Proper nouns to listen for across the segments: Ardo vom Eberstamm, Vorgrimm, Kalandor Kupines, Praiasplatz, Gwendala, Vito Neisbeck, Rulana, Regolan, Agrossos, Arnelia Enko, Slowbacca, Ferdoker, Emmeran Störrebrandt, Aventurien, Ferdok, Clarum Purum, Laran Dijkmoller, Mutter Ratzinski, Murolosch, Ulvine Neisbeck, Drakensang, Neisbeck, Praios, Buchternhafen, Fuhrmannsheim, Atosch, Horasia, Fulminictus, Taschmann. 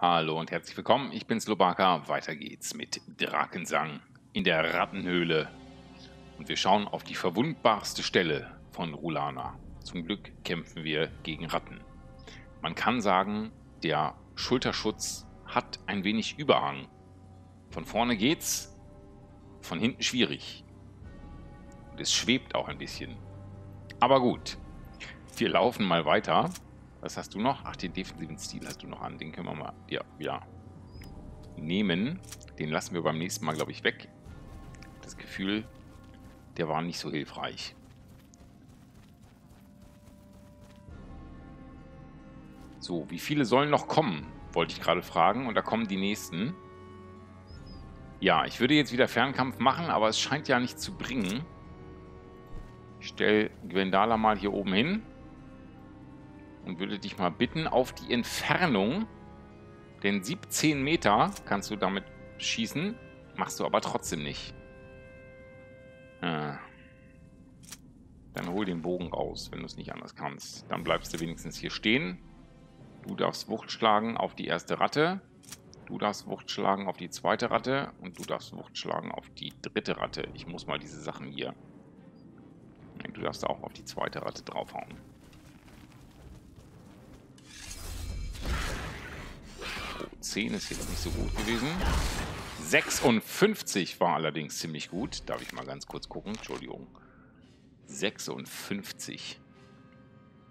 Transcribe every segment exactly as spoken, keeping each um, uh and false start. Hallo und herzlich willkommen, ich bin Slowbacca. Weiter geht's mit Drakensang in der Rattenhöhle. Und wir schauen auf die verwundbarste Stelle von Rulana. Zum Glück kämpfen wir gegen Ratten. Man kann sagen, der Schulterschutz hat ein wenig Überhang. Von vorne geht's, von hinten schwierig. Und es schwebt auch ein bisschen. Aber gut, wir laufen mal weiter. Was hast du noch? Ach, den defensiven Stil hast du noch an. Den können wir mal ja, ja, nehmen. Den lassen wir beim nächsten Mal, glaube ich, weg. Das Gefühl, der war nicht so hilfreich. So, wie viele sollen noch kommen? Wollte ich gerade fragen. Und da kommen die nächsten. Ja, ich würde jetzt wieder Fernkampf machen, aber es scheint ja nichts zu bringen. Ich stelle Gwendala mal hier oben hin. Und würde dich mal bitten, auf die Entfernung, denn siebzehn Meter kannst du damit schießen, machst du aber trotzdem nicht. Ah. Dann hol den Bogen raus, wenn du es nicht anders kannst. Dann bleibst du wenigstens hier stehen. Du darfst Wucht schlagen auf die erste Ratte. Du darfst Wucht schlagen auf die zweite Ratte. Und du darfst Wucht schlagen auf die dritte Ratte. Ich muss mal diese Sachen hier. Du darfst auch auf die zweite Ratte draufhauen. zehn ist jetzt nicht so gut gewesen. sechsundfünfzig war allerdings ziemlich gut. Darf ich mal ganz kurz gucken? Entschuldigung. sechsundfünfzig.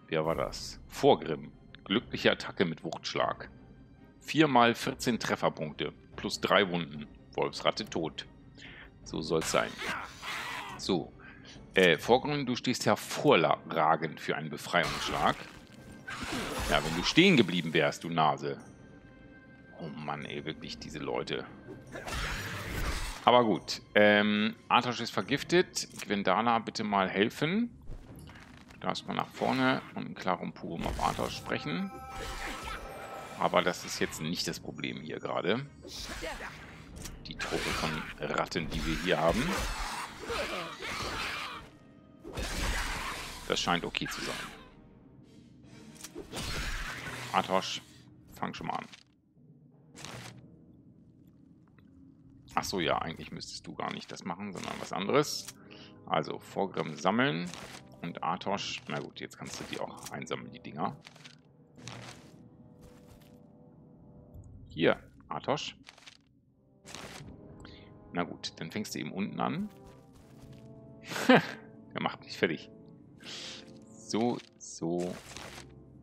Wer war das? Vorgrimm. Glückliche Attacke mit Wuchtschlag. vier mal vierzehn Trefferpunkte. Plus drei Wunden. Wolfsratte tot. So soll es sein. So. Äh, Vorgrimm, du stehst hervorragend für einen Befreiungsschlag. Ja, wenn du stehen geblieben wärst, du Nase. Oh Mann, ey, wirklich diese Leute. Aber gut. Ähm, Atosch ist vergiftet. Gwendala, bitte mal helfen. Du darfst mal nach vorne und in Clarum Purum auf Atosch sprechen. Aber das ist jetzt nicht das Problem hier gerade. Die Truppe von Ratten, die wir hier haben. Das scheint okay zu sein. Atosch, fang schon mal an. Achso, ja, eigentlich müsstest du gar nicht das machen, sondern was anderes. Also, Vorgrimm sammeln und Atosch. Na gut, jetzt kannst du die auch einsammeln, die Dinger. Hier, Atosch. Na gut, dann fängst du eben unten an. Der macht mich fertig. So, so,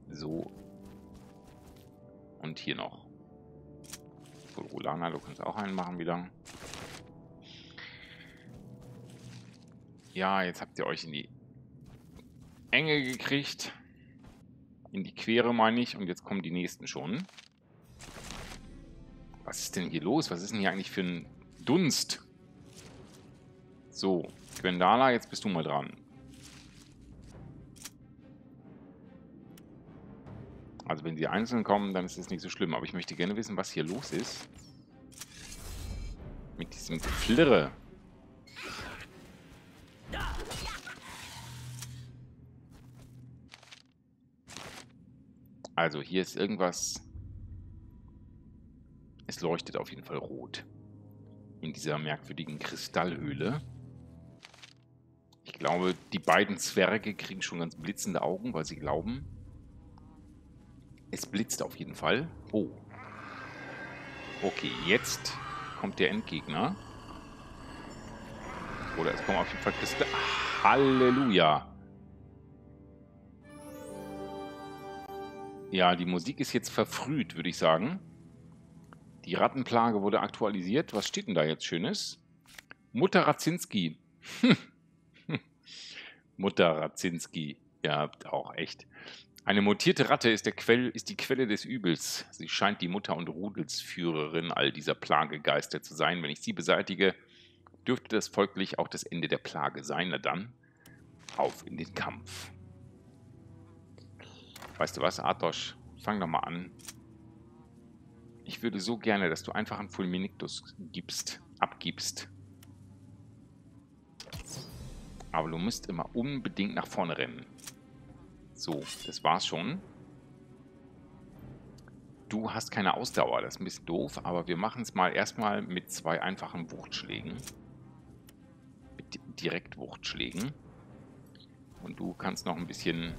so. Und hier noch. Rulana, du kannst auch einen machen wieder. Ja, jetzt habt ihr euch in die Enge gekriegt. In die Quere, meine ich. Und jetzt kommen die nächsten schon. Was ist denn hier los? Was ist denn hier eigentlich für ein Dunst? So, Gwendala, jetzt bist du mal dran. Also wenn sie einzeln kommen, dann ist es nicht so schlimm. Aber ich möchte gerne wissen, was hier los ist. Mit diesem Geflirre. Also hier ist irgendwas. Es leuchtet auf jeden Fall rot. In dieser merkwürdigen Kristallhöhle. Ich glaube, die beiden Zwerge kriegen schon ganz blitzende Augen, weil sie glauben... Es blitzt auf jeden Fall. Oh. Okay, jetzt kommt der Endgegner. Oder es kommen auf jeden Fall Kristalle. Halleluja. Ja, die Musik ist jetzt verfrüht, würde ich sagen. Die Rattenplage wurde aktualisiert. Was steht denn da jetzt Schönes? Mutter Ratzinski. Mutter Ratzinski. Ihr habt auch echt... Eine mutierte Ratte ist, der Quell, ist die Quelle des Übels. Sie scheint die Mutter und Rudelsführerin all dieser Plagegeister zu sein. Wenn ich sie beseitige, dürfte das folglich auch das Ende der Plage sein. Na dann, auf in den Kampf. Weißt du was, Atosch? Fang doch mal an. Ich würde so gerne, dass du einfach einen Fulminictus gibst, abgibst. Aber du musst immer unbedingt nach vorne rennen. So, das war's schon. Du hast keine Ausdauer, das ist ein bisschen doof, aber wir machen es mal erstmal mit zwei einfachen Wuchtschlägen. Mit Direktwuchtschlägen. Und du kannst noch ein bisschen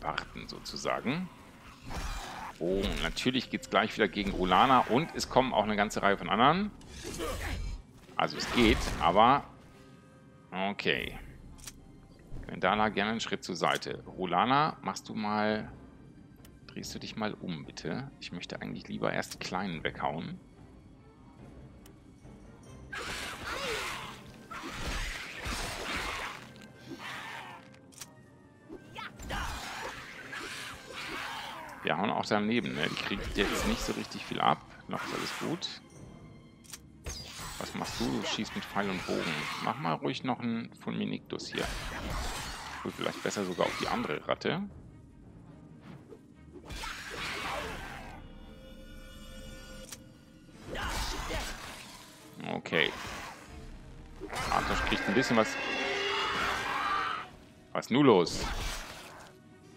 warten, sozusagen. Oh, natürlich geht es gleich wieder gegen Rulana und es kommen auch eine ganze Reihe von anderen. Also es geht, aber... Okay. Gwendala, gerne einen Schritt zur Seite. Rulana, machst du mal... Drehst du dich mal um, bitte. Ich möchte eigentlich lieber erst die Kleinen weghauen. Wir hauen auch daneben, ne? Die kriegt jetzt nicht so richtig viel ab. Noch ist alles gut. Was machst du? Du schießt mit Pfeil und Bogen. Mach mal ruhig noch einen Fulminictus hier. Gut, vielleicht besser sogar auf die andere Ratte. Okay. Atosch kriegt ein bisschen was... Was ist nun los?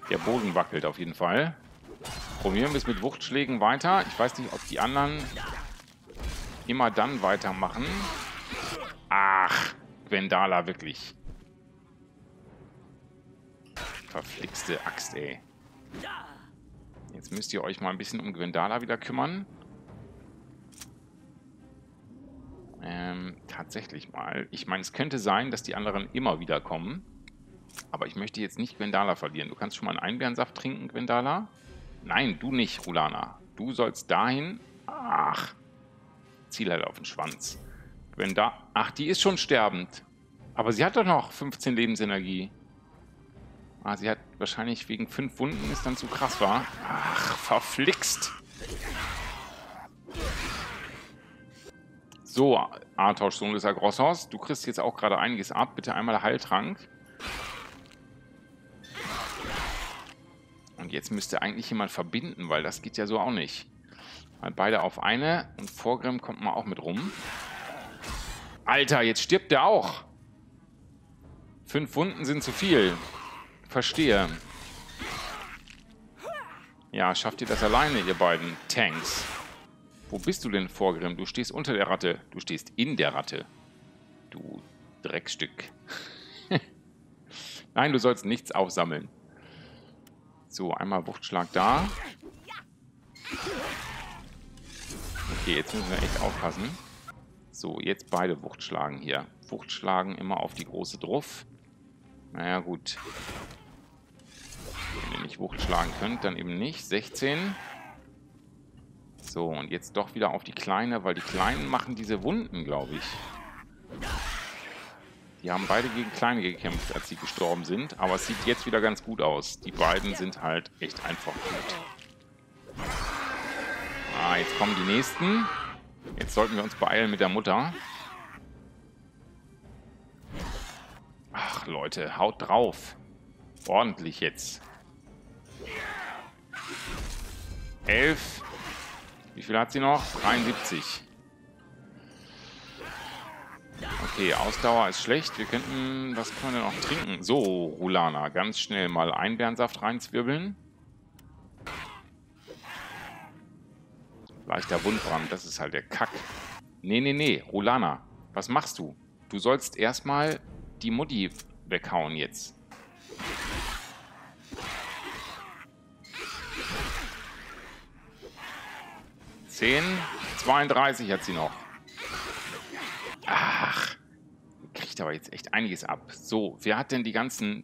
Der Boden wackelt auf jeden Fall. Probieren wir es mit Wuchtschlägen weiter. Ich weiß nicht, ob die anderen immer dann weitermachen. Ach, Gwendala, wirklich. Verflixte Axt, ey. Jetzt müsst ihr euch mal ein bisschen um Gwendala wieder kümmern. Ähm, tatsächlich mal. Ich meine, es könnte sein, dass die anderen immer wieder kommen. Aber ich möchte jetzt nicht Gwendala verlieren. Du kannst schon mal einen Einbärensaft trinken, Gwendala. Nein, du nicht, Rulana. Du sollst dahin... Ach. Ziel halt auf den Schwanz. Gwendala... Ach, die ist schon sterbend. Aber sie hat doch noch fünfzehn Lebensenergie. Ah, sie hat wahrscheinlich wegen fünf Wunden, ist dann zu krass war. Ach, verflixt. So, Atosch, Sohn des Agrossos. Du kriegst jetzt auch gerade einiges ab. Bitte einmal Heiltrank. Und jetzt müsste eigentlich jemand verbinden, weil das geht ja so auch nicht. Mal beide auf eine und Vorgrimm kommt mal auch mit rum. Alter, jetzt stirbt der auch. Fünf Wunden sind zu viel. Verstehe. Ja, schafft ihr das alleine, ihr beiden Tanks? Wo bist du denn, Vorgrimm? Du stehst unter der Ratte. Du stehst in der Ratte. Du Dreckstück. Nein, du sollst nichts aufsammeln. So, einmal Wuchtschlag da. Okay, jetzt müssen wir echt aufpassen. So, jetzt beide Wuchtschlagen hier. Wuchtschlagen immer auf die große drauf. Naja, gut. Wenn ihr nicht Wuchtschlagen könnt, dann eben nicht. sechzehn. So, und jetzt doch wieder auf die Kleine, weil die Kleinen machen diese Wunden, glaube ich. Die haben beide gegen Kleine gekämpft, als sie gestorben sind. Aber es sieht jetzt wieder ganz gut aus. Die beiden sind halt echt einfach gut. Ah, jetzt kommen die nächsten. Jetzt sollten wir uns beeilen mit der Mutter. Ach, Leute, haut drauf. Ordentlich jetzt. elf. Wie viel hat sie noch? dreiundsiebzig. Okay, Ausdauer ist schlecht. Wir könnten... Was können wir denn noch trinken? So, Rulana, ganz schnell mal Einbärensaft reinzwirbeln. Leichter Wundbrand, das ist halt der Kack. Nee, nee, nee, Rulana, was machst du? Du sollst erstmal die Mutti weghauen jetzt. zehn, zweiunddreißig hat sie noch. Ach, kriegt aber jetzt echt einiges ab. So, wer hat denn die ganzen,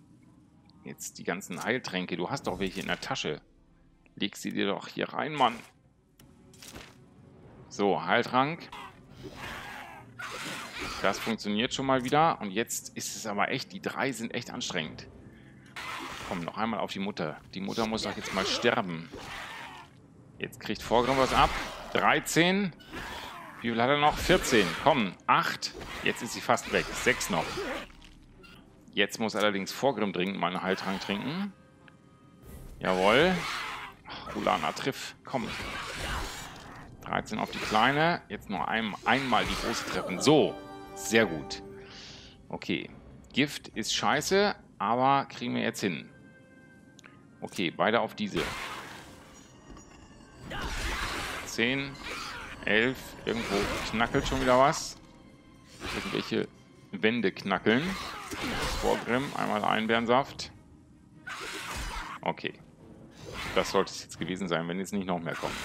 jetzt die ganzen Heiltränke? Du hast doch welche in der Tasche. Leg sie dir doch hier rein, Mann. So, Heiltrank. Das funktioniert schon mal wieder. Und jetzt ist es aber echt, die drei sind echt anstrengend. Komm, noch einmal auf die Mutter. Die Mutter muss doch jetzt mal sterben. Jetzt kriegt Vorgrimm was ab. dreizehn. Wie viel hat er noch? vierzehn. Komm, acht. Jetzt ist sie fast weg. sechs noch. Jetzt muss allerdings Vorgrimm dringend mal einen Heiltrank trinken. Jawohl. Ach, Rulana, triff. Komm. dreizehn auf die Kleine. Jetzt nur ein, einmal die Große treffen. So. Sehr gut. Okay. Gift ist scheiße, aber kriegen wir jetzt hin. Okay, beide auf diese. zehn, elf, irgendwo knackelt schon wieder was. Irgendwelche Wände knackeln. Vorgrimm, einmal Einbärensaft. Okay. Das sollte es jetzt gewesen sein, wenn jetzt nicht noch mehr kommen.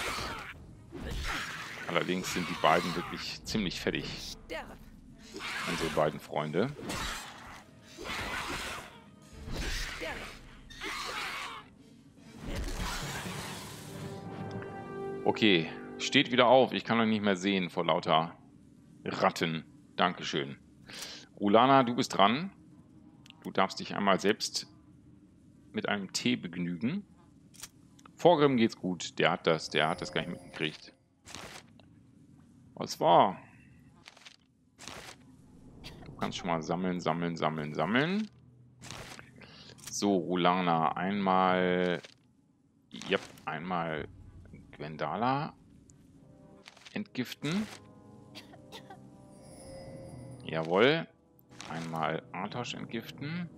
Allerdings sind die beiden wirklich ziemlich fertig. Unsere beiden Freunde. Okay, steht wieder auf. Ich kann euch nicht mehr sehen vor lauter Ratten. Dankeschön. Rulana, du bist dran. Du darfst dich einmal selbst mit einem Tee begnügen. Vorgrimm geht's gut. Der hat das, der hat das gar nicht mitgekriegt. Was war? Du kannst schon mal sammeln, sammeln, sammeln, sammeln. So, Rulana, einmal... Ja, einmal... Gwendala entgiften. Jawohl. Einmal Atosch entgiften.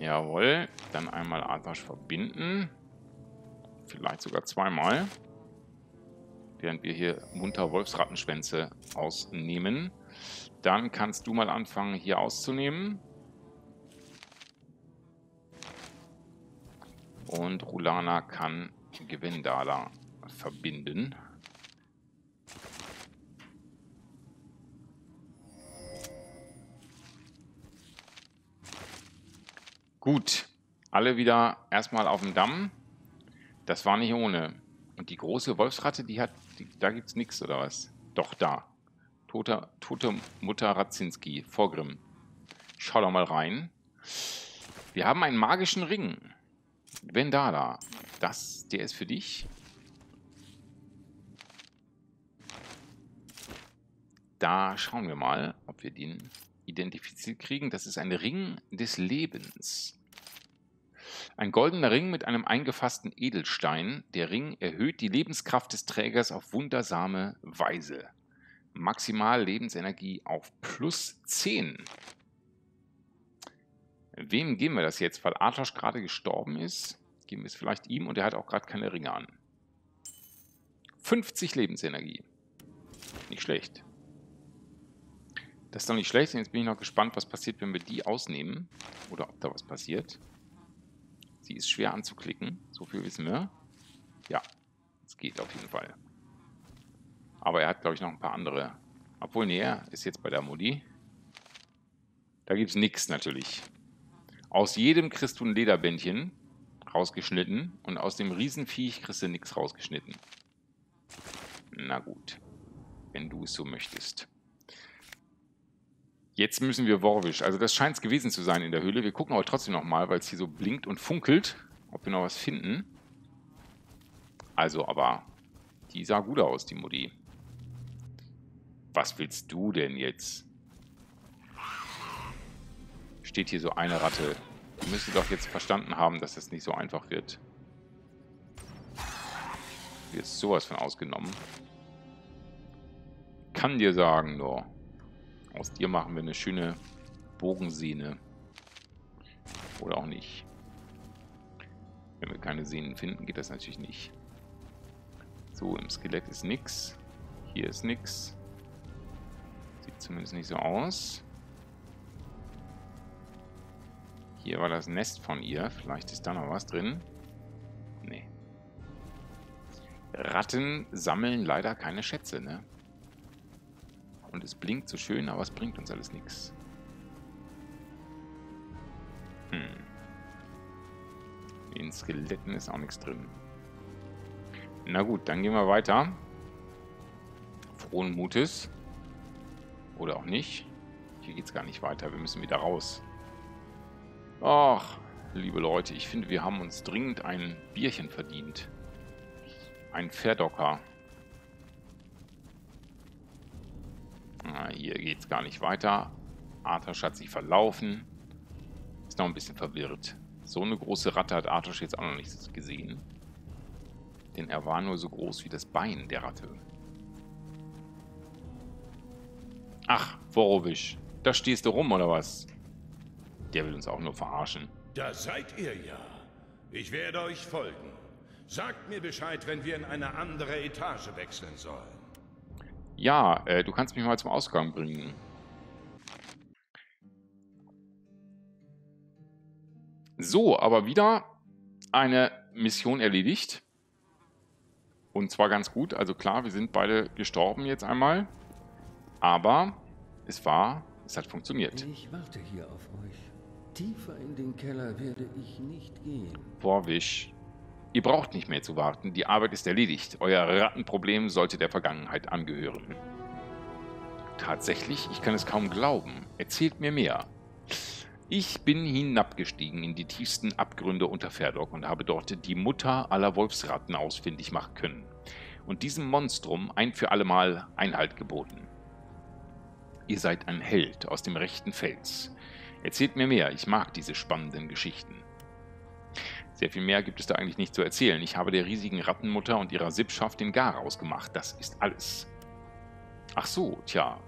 Jawohl. Dann einmal Atosch verbinden. Vielleicht sogar zweimal. Während wir hier munter Wolfsrattenschwänze ausnehmen. Dann kannst du mal anfangen, hier auszunehmen. Und Rulana kann Gwendala verbinden. Gut, alle wieder erstmal auf dem Damm. Das war nicht ohne. Und die große Wolfsratte, die hat, die, da gibt's nichts oder was? Doch, da. Tote, tote Mutter Ratzinski, Vorgrimm. Schau doch mal rein. Wir haben einen magischen Ring. Gwendala, das, der ist für dich. Da schauen wir mal, ob wir den identifiziert kriegen. Das ist ein Ring des Lebens. Ein goldener Ring mit einem eingefassten Edelstein. Der Ring erhöht die Lebenskraft des Trägers auf wundersame Weise. Maximal Lebensenergie auf plus zehn. Wem geben wir das jetzt? Weil Atosch gerade gestorben ist, geben wir es vielleicht ihm und er hat auch gerade keine Ringe an. fünfzig Lebensenergie. Nicht schlecht. Das ist doch nicht schlecht. Jetzt bin ich noch gespannt, was passiert, wenn wir die ausnehmen. Oder ob da was passiert. Sie ist schwer anzuklicken. So viel wissen wir. Ja, es geht auf jeden Fall. Aber er hat, glaube ich, noch ein paar andere. Obwohl, nee, er ist jetzt bei der Modi. Da gibt es nichts natürlich. Aus jedem kriegst du ein Lederbändchen rausgeschnitten und aus dem Riesenviech kriegst du nichts rausgeschnitten. Na gut, wenn du es so möchtest. Jetzt müssen wir Vorwisch. Also das scheint es gewesen zu sein in der Höhle. Wir gucken aber trotzdem nochmal, weil es hier so blinkt und funkelt, ob wir noch was finden. Also aber, die sah gut aus, die Mutti. Was willst du denn jetzt? Steht hier so eine Ratte. Die müsste doch jetzt verstanden haben, dass das nicht so einfach wird. Hier ist sowas von ausgenommen. Kann dir sagen, nur. Aus dir machen wir eine schöne Bogensehne. Oder auch nicht. Wenn wir keine Sehnen finden, geht das natürlich nicht. So, im Skelett ist nichts. Hier ist nichts. Sieht zumindest nicht so aus. Hier war das Nest von ihr. Vielleicht ist da noch was drin. Nee. Ratten sammeln leider keine Schätze, ne? Und es blinkt so schön, aber es bringt uns alles nichts. Hm. In Skeletten ist auch nichts drin. Na gut, dann gehen wir weiter. Frohen Mutes. Oder auch nicht. Hier geht's gar nicht weiter. Wir müssen wieder raus. Ach, liebe Leute, ich finde, wir haben uns dringend ein Bierchen verdient. Ein Ferdoker. Ah, hier geht's gar nicht weiter. Atosch hat sich verlaufen. Ist noch ein bisschen verwirrt. So eine große Ratte hat Atosch jetzt auch noch nicht gesehen. Denn er war nur so groß wie das Bein der Ratte. Ach, Vorwisch, da stehst du rum, oder was? Der will uns auch nur verarschen. Da seid ihr ja. Ich werde euch folgen. Sagt mir Bescheid, wenn wir in eine andere Etage wechseln sollen. Ja, äh, du kannst mich mal zum Ausgang bringen. So, aber wieder eine Mission erledigt. Und zwar ganz gut. Also klar, wir sind beide gestorben jetzt einmal. Aber es war, es hat funktioniert. Ich warte hier auf euch. Tiefer in den Keller werde ich nicht gehen. Vorwisch. Ihr braucht nicht mehr zu warten. Die Arbeit ist erledigt. Euer Rattenproblem sollte der Vergangenheit angehören. Tatsächlich, ich kann es kaum glauben. Erzählt mir mehr. Ich bin hinabgestiegen in die tiefsten Abgründe unter Ferdok und habe dort die Mutter aller Wolfsratten ausfindig machen können und diesem Monstrum ein für allemal Einhalt geboten. Ihr seid ein Held aus dem rechten Fels. Erzählt mir mehr, ich mag diese spannenden Geschichten. Sehr viel mehr gibt es da eigentlich nicht zu erzählen. Ich habe der riesigen Rattenmutter und ihrer Sippschaft den Garaus gemacht. Das ist alles. Ach so, tja.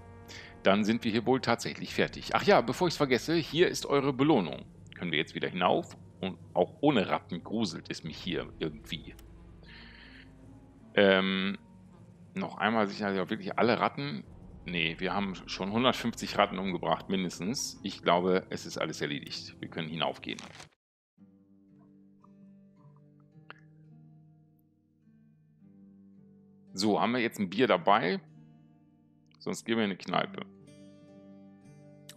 Dann sind wir hier wohl tatsächlich fertig. Ach ja, bevor ich es vergesse, hier ist eure Belohnung. Können wir jetzt wieder hinauf? Und auch ohne Ratten gruselt es mich hier irgendwie. Ähm, noch einmal sicher ja wirklich alle Ratten. Nee, wir haben schon hundertfünfzig Ratten umgebracht, mindestens. Ich glaube, es ist alles erledigt. Wir können hinaufgehen. So, haben wir jetzt ein Bier dabei? Sonst gehen wir in eine Kneipe.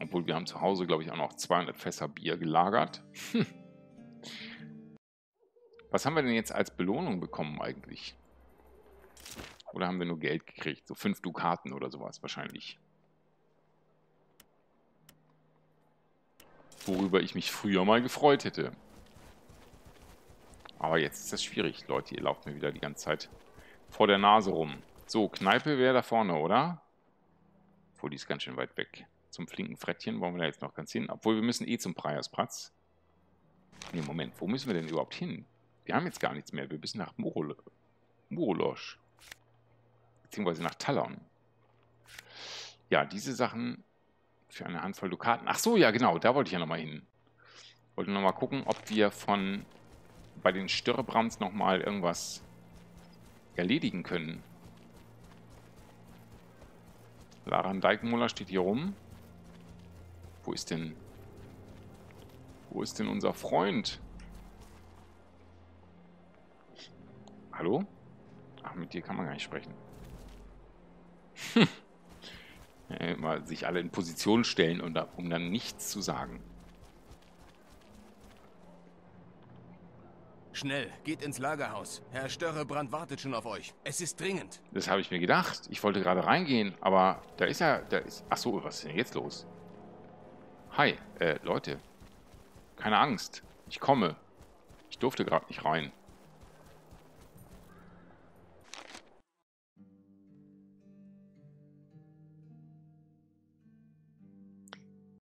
Obwohl, wir haben zu Hause, glaube ich, auch noch zweihundert Fässer Bier gelagert. Hm. Was haben wir denn jetzt als Belohnung bekommen eigentlich? Oder haben wir nur Geld gekriegt? So fünf Dukaten oder sowas wahrscheinlich. Worüber ich mich früher mal gefreut hätte. Aber jetzt ist das schwierig, Leute. Ihr lauft mir wieder die ganze Zeit vor der Nase rum. So, Kneipe wäre da vorne, oder? Obwohl, die ist ganz schön weit weg. Zum flinken Frettchen wollen wir da jetzt noch ganz hin. Obwohl, wir müssen eh zum Praiasplatz. Ne, Moment, wo müssen wir denn überhaupt hin? Wir haben jetzt gar nichts mehr. Wir müssen nach Murolosch. Murol beziehungsweise nach Talon. Ja, diese Sachen für eine Handvoll Dukaten. Ach so, ja genau, da wollte ich ja nochmal hin. Wollte nochmal gucken, ob wir von bei den Störrebrandts nochmal irgendwas erledigen können. Laran Dijkmoller steht hier rum. Wo ist denn... Wo ist denn unser Freund? Hallo? Ach, mit dir kann man gar nicht sprechen. Hm. Ja, immer sich alle in Position stellen, und da, um dann nichts zu sagen. Schnell, geht ins Lagerhaus. Herr Störrebrandt wartet schon auf euch. Es ist dringend. Das habe ich mir gedacht. Ich wollte gerade reingehen, aber da ist ja... Da ist, ach so, was ist denn jetzt los? Hi, äh, Leute. Keine Angst. Ich komme. Ich durfte gerade nicht rein.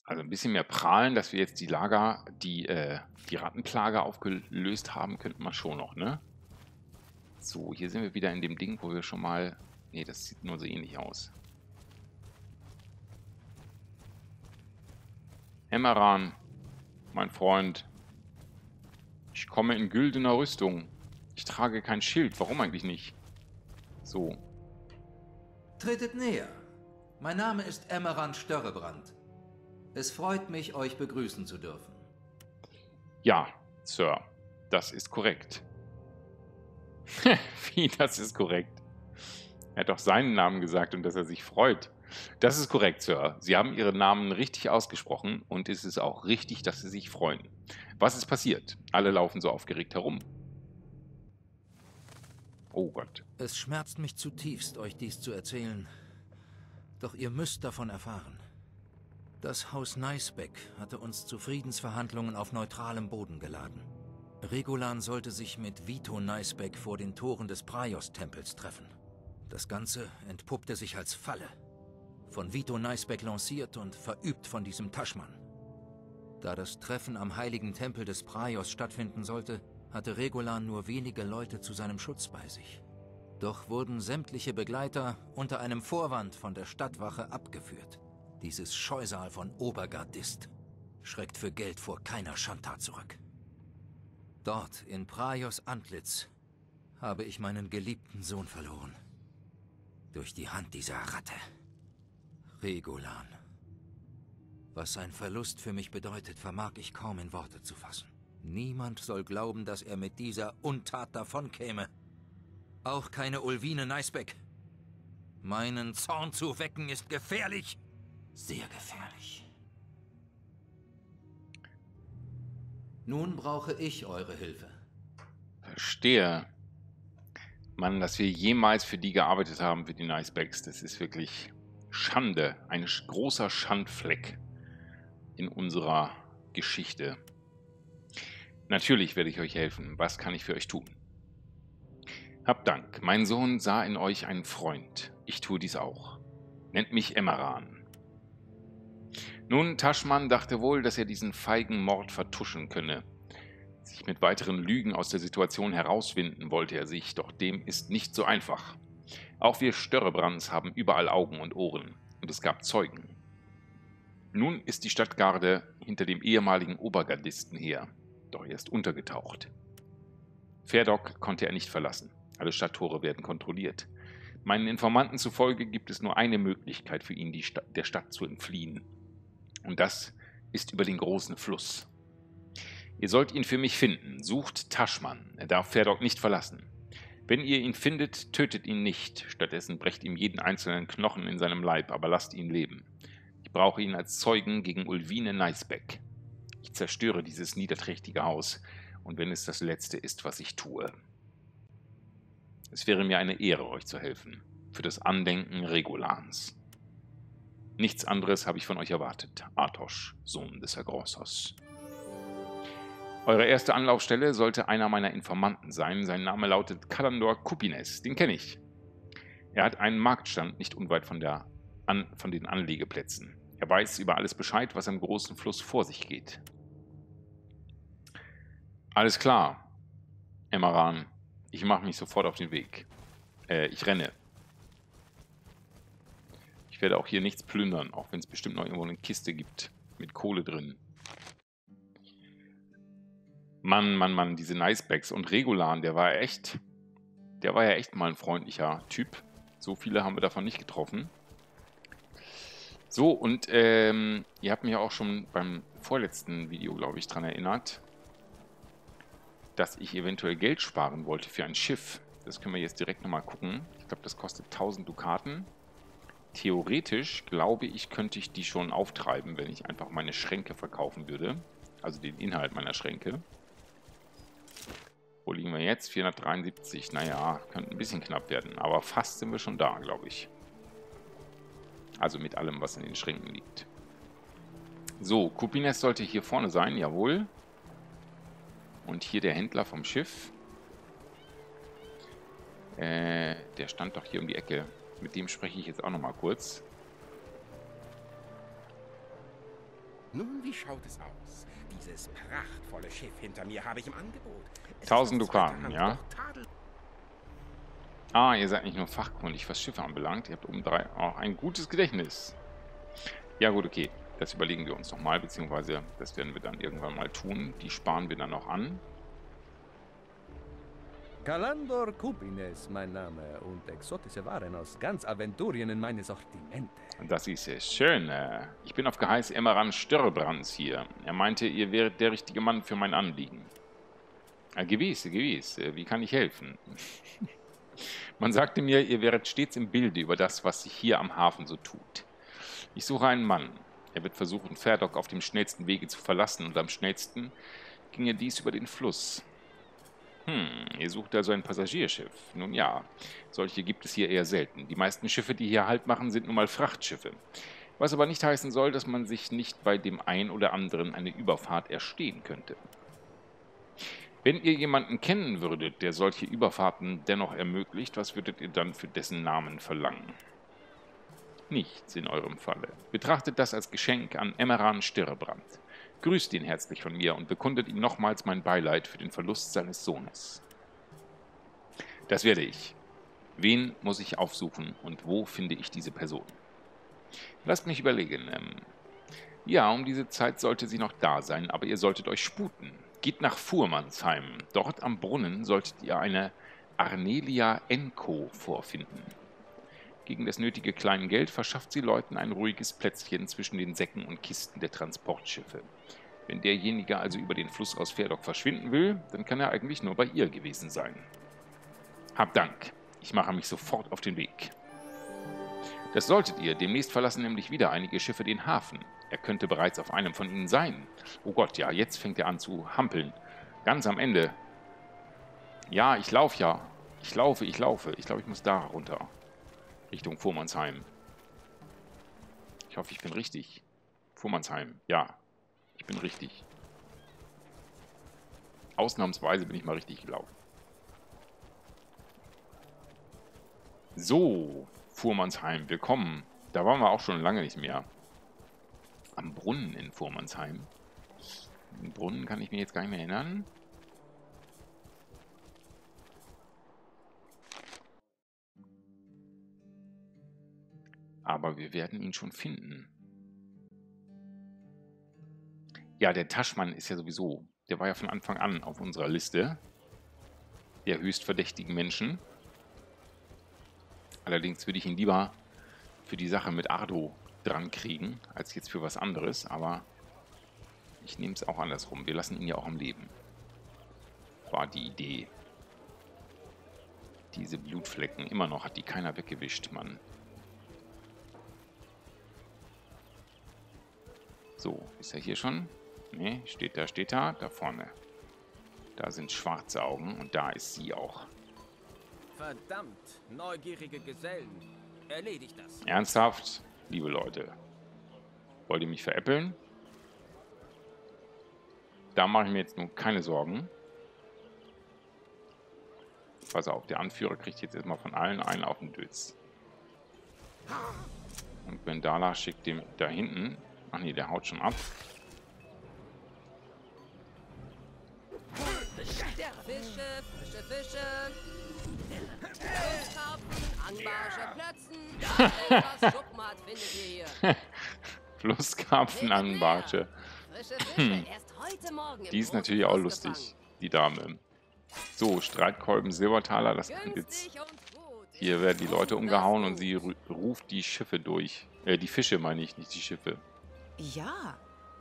Also ein bisschen mehr prahlen, dass wir jetzt die Lager, die, äh, die Rattenplage aufgelöst haben, könnten wir schon noch, ne? So, hier sind wir wieder in dem Ding, wo wir schon mal... Ne, das sieht nur so ähnlich aus. Emmeran, mein Freund. Ich komme in güldener Rüstung. Ich trage kein Schild, warum eigentlich nicht? So. Tretet näher. Mein Name ist Emmeran Störrebrandt. Es freut mich, euch begrüßen zu dürfen. Ja, Sir, das ist korrekt. Wie, das ist korrekt? Er hat doch seinen Namen gesagt und dass er sich freut. Das ist korrekt, Sir. Sie haben Ihren Namen richtig ausgesprochen und es ist auch richtig, dass Sie sich freuen. Was ist passiert? Alle laufen so aufgeregt herum. Oh Gott. Es schmerzt mich zutiefst, euch dies zu erzählen. Doch ihr müsst davon erfahren. Das Haus Neisbeck hatte uns zu Friedensverhandlungen auf neutralem Boden geladen. Regolan sollte sich mit Vito Neisbeck vor den Toren des Praios-Tempels treffen. Das Ganze entpuppte sich als Falle. Von Vito Neisbeck lanciert und verübt von diesem Taschmann. Da das Treffen am heiligen Tempel des Praios stattfinden sollte, hatte Regolan nur wenige Leute zu seinem Schutz bei sich. Doch wurden sämtliche Begleiter unter einem Vorwand von der Stadtwache abgeführt. Dieses Scheusal von Obergardist schreckt für Geld vor keiner Schandtat zurück. Dort, in Praios Antlitz, habe ich meinen geliebten Sohn verloren. Durch die Hand dieser Ratte. Regolan. Was sein Verlust für mich bedeutet, vermag ich kaum in Worte zu fassen. Niemand soll glauben, dass er mit dieser Untat davonkäme. Auch keine Ulvine Neisbeck. Meinen Zorn zu wecken ist gefährlich. Sehr gefährlich. Nun brauche ich eure Hilfe. Verstehe. Mann, dass wir jemals für die gearbeitet haben, für die Neisbecks, das ist wirklich Schande. Ein großer Schandfleck in unserer Geschichte. Natürlich werde ich euch helfen. Was kann ich für euch tun? Habt Dank. Mein Sohn sah in euch einen Freund. Ich tue dies auch. Nennt mich Emmeran. Nun, Taschmann dachte wohl, dass er diesen feigen Mord vertuschen könne. Sich mit weiteren Lügen aus der Situation herauswinden wollte er sich, doch dem ist nicht so einfach. Auch wir Störrebrands haben überall Augen und Ohren, und es gab Zeugen. Nun ist die Stadtgarde hinter dem ehemaligen Obergardisten her, doch er ist untergetaucht. Ferdok konnte er nicht verlassen. Alle Stadttore werden kontrolliert. Meinen Informanten zufolge gibt es nur eine Möglichkeit für ihn, die Sta- der Stadt zu entfliehen. Und das ist über den großen Fluss. Ihr sollt ihn für mich finden. Sucht Taschmann. Er darf Ferdok nicht verlassen. Wenn ihr ihn findet, tötet ihn nicht. Stattdessen brecht ihm jeden einzelnen Knochen in seinem Leib, aber lasst ihn leben. Ich brauche ihn als Zeugen gegen Ulvine Neisbeck. Ich zerstöre dieses niederträchtige Haus, und wenn es das Letzte ist, was ich tue. Es wäre mir eine Ehre, euch zu helfen. Für das Andenken Regolans. Nichts anderes habe ich von euch erwartet. Atosch, Sohn des Agrossos. Eure erste Anlaufstelle sollte einer meiner Informanten sein. Sein Name lautet Kalandor Kupines. Den kenne ich. Er hat einen Marktstand nicht unweit von, der An von den Anlegeplätzen. Er weiß über alles Bescheid, was am großen Fluss vor sich geht. Alles klar, Emmeran. Ich mache mich sofort auf den Weg. Äh, ich renne. Ich werde auch hier nichts plündern, auch wenn es bestimmt noch irgendwo eine Kiste gibt mit Kohle drin. Mann, Mann, Mann, diese Neisbecks und Regolan, der war echt, der war ja echt mal ein freundlicher Typ. So viele haben wir davon nicht getroffen. So, und ähm, ihr habt mich ja auch schon beim vorletzten Video, glaube ich, daran erinnert, dass ich eventuell Geld sparen wollte für ein Schiff. Das können wir jetzt direkt nochmal gucken. Ich glaube, das kostet tausend Dukaten. Theoretisch, glaube ich, könnte ich die schon auftreiben, wenn ich einfach meine Schränke verkaufen würde. Also den Inhalt meiner Schränke. Wo liegen wir jetzt? vierhundertdreiundsiebzig. Naja, könnte ein bisschen knapp werden. Aber fast sind wir schon da, glaube ich. Also mit allem, was in den Schränken liegt. So, Kupines sollte hier vorne sein. Jawohl. Und hier der Händler vom Schiff. Äh, der stand doch hier um die Ecke. Mit dem spreche ich jetzt auch noch mal kurz. Nun, wie schaut es aus? Dieses prachtvolle Schiff hinter mir habe ich im Angebot. tausend Dukaten, ja. Ah, ihr seid nicht nur fachkundig, was Schiffe anbelangt. Ihr habt oben drei auch ein gutes Gedächtnis. Ja gut, okay. Das überlegen wir uns nochmal, beziehungsweise das werden wir dann irgendwann mal tun. Die sparen wir dann noch an. Kalandor Kupines, mein Name, und exotische Waren aus ganz Aventurien in meine Sortimente. Das ist ja schön. Ich bin auf Geheiß Emmeran Störrebrandt hier. Er meinte, ihr wäret der richtige Mann für mein Anliegen. Ja, gewiss, gewiss. Wie kann ich helfen? Man sagte mir, ihr wäret stets im Bilde über das, was sich hier am Hafen so tut. Ich suche einen Mann. Er wird versuchen, Ferdok auf dem schnellsten Wege zu verlassen, und am schnellsten ginge dies über den Fluss. Hm, ihr sucht also ein Passagierschiff. Nun ja, solche gibt es hier eher selten. Die meisten Schiffe, die hier Halt machen, sind nun mal Frachtschiffe. Was aber nicht heißen soll, dass man sich nicht bei dem einen oder anderen eine Überfahrt erstehen könnte. Wenn ihr jemanden kennen würdet, der solche Überfahrten dennoch ermöglicht, was würdet ihr dann für dessen Namen verlangen? Nichts in eurem Falle. Betrachtet das als Geschenk an Emmeran Störrebrandt. Grüßt ihn herzlich von mir und bekundet ihm nochmals mein Beileid für den Verlust seines Sohnes. Das werde ich. Wen muss ich aufsuchen und wo finde ich diese Person? Lasst mich überlegen. Ja, um diese Zeit sollte sie noch da sein, aber ihr solltet euch sputen. Geht nach Fuhrmannsheim. Dort am Brunnen solltet ihr eine Arnelia Enko vorfinden. Gegen das nötige Kleingeld verschafft sie Leuten ein ruhiges Plätzchen zwischen den Säcken und Kisten der Transportschiffe. Wenn derjenige also über den Fluss aus Ferdok verschwinden will, dann kann er eigentlich nur bei ihr gewesen sein. Hab Dank. Ich mache mich sofort auf den Weg. Das solltet ihr. Demnächst verlassen nämlich wieder einige Schiffe den Hafen. Er könnte bereits auf einem von ihnen sein. Oh Gott, ja, jetzt fängt er an zu hampeln. Ganz am Ende. Ja, ich laufe ja. Ich laufe, ich laufe. Ich glaube, ich muss da runter. Richtung Fuhrmannsheim. Ich hoffe, ich bin richtig. Fuhrmannsheim, ja. Ich bin richtig. Ausnahmsweise bin ich mal richtig gelaufen. So, Fuhrmannsheim, willkommen. Da waren wir auch schon lange nicht mehr. Am Brunnen in Fuhrmannsheim. Den Brunnen kann ich mir jetzt gar nicht mehr erinnern. Aber wir werden ihn schon finden. Ja, der Taschmann ist ja sowieso, der war ja von Anfang an auf unserer Liste der höchst verdächtigen Menschen. Allerdings würde ich ihn lieber für die Sache mit Ardo dran kriegen, als jetzt für was anderes. Aber ich nehme es auch andersrum. Wir lassen ihn ja auch am Leben. War die Idee. Diese Blutflecken, immer noch hat die keiner weggewischt, Mann. So, ist er hier schon? Ne, steht da, steht da, da vorne. Da sind schwarze Augen und da ist sie auch. Verdammt, neugierige Gesellen. Erledigt das. Ernsthaft, liebe Leute. Wollt ihr mich veräppeln? Da mache ich mir jetzt nun keine Sorgen. Pass auf, der Anführer kriegt jetzt erstmal von allen einen auf den Dötz. Und Gwendala schickt dem da hinten. Ach nee, der haut schon ab. Fische, Fische, Fische. Flusskarpfenanbarsche. Die ist natürlich auch lustig, die Dame. So, Streitkolben, Silbertaler, das jetzt. Hier werden die Leute umgehauen und sie ruft die Schiffe durch. Äh, die Fische meine ich, nicht die Schiffe. Ja,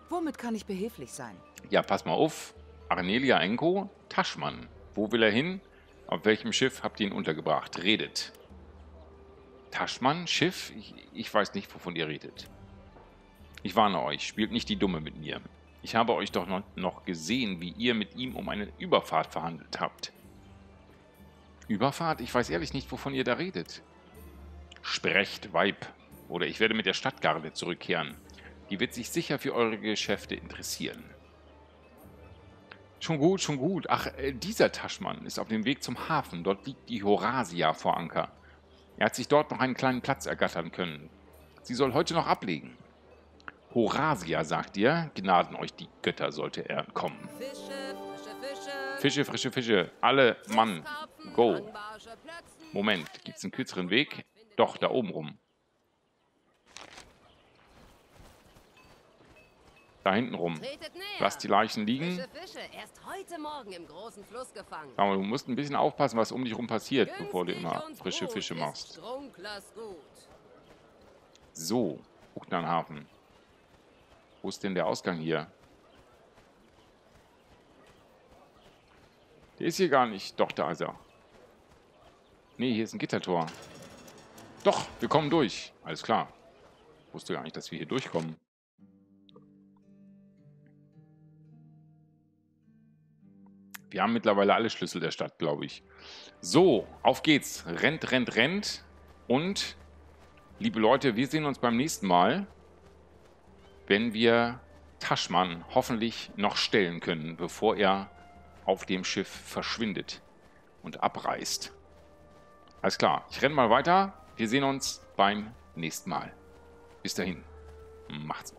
womit kann ich behilflich sein? Ja, pass mal auf. Arnelia Enko, Taschmann. Wo will er hin? Auf welchem Schiff habt ihr ihn untergebracht? Redet. Taschmann, Schiff? Ich, ich weiß nicht, wovon ihr redet. Ich warne euch, spielt nicht die Dumme mit mir. Ich habe euch doch noch gesehen, wie ihr mit ihm um eine Überfahrt verhandelt habt. Überfahrt? Ich weiß ehrlich nicht, wovon ihr da redet. Sprecht, Weib. Oder ich werde mit der Stadtgarde zurückkehren. Die wird sich sicher für eure Geschäfte interessieren. Schon gut, schon gut. Ach, dieser Taschmann ist auf dem Weg zum Hafen. Dort liegt die Horasia vor Anker. Er hat sich dort noch einen kleinen Platz ergattern können. Sie soll heute noch ablegen. Horasia, sagt ihr, gnaden euch die Götter, sollte er entkommen. Fische, frische Fische. Alle, Mann, go. Moment, gibt es einen kürzeren Weg? Doch, da oben rum. Da hinten rum. Lasst die Leichen liegen. Fische, Fische. Erst heute Morgen im großen Fluss gefangen. Aber du musst ein bisschen aufpassen, was um dich rum passiert, günstig, bevor du immer frische Fische machst. So, Buchternhafen. Wo ist denn der Ausgang hier? Der ist hier gar nicht. Doch, da ist er. Nee, hier ist ein Gittertor. Doch, wir kommen durch. Alles klar. Ich wusste gar nicht, dass wir hier durchkommen. Wir haben mittlerweile alle Schlüssel der Stadt, glaube ich. So, auf geht's. Rennt, rennt, rennt. Und, liebe Leute, wir sehen uns beim nächsten Mal, wenn wir Taschmann hoffentlich noch stellen können, bevor er auf dem Schiff verschwindet und abreist. Alles klar, ich renne mal weiter. Wir sehen uns beim nächsten Mal. Bis dahin, macht's gut.